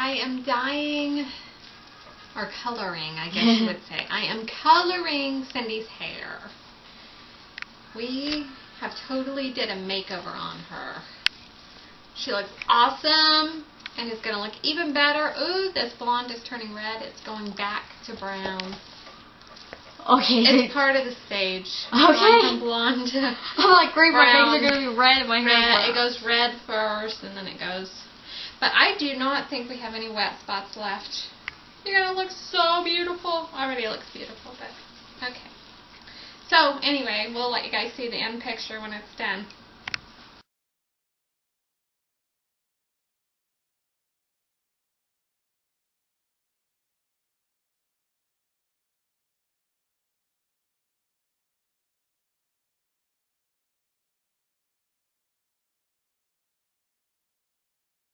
I am dyeing, or coloring, I guess you would say. I am coloring Cindy's hair. We have totally did a makeover on her. She looks awesome and is going to look even better. Ooh, this blonde is turning red. It's going back to brown. Okay. It's part of the stage. Okay. Blonde. I'm like, great, my bangs are going to be red and my hair is brown. It goes red first and then it goes. But I do not think we have any wet spots left. You're going to look so beautiful. Already looks beautiful, but okay. So, anyway, we'll let you guys see the end picture when it's done.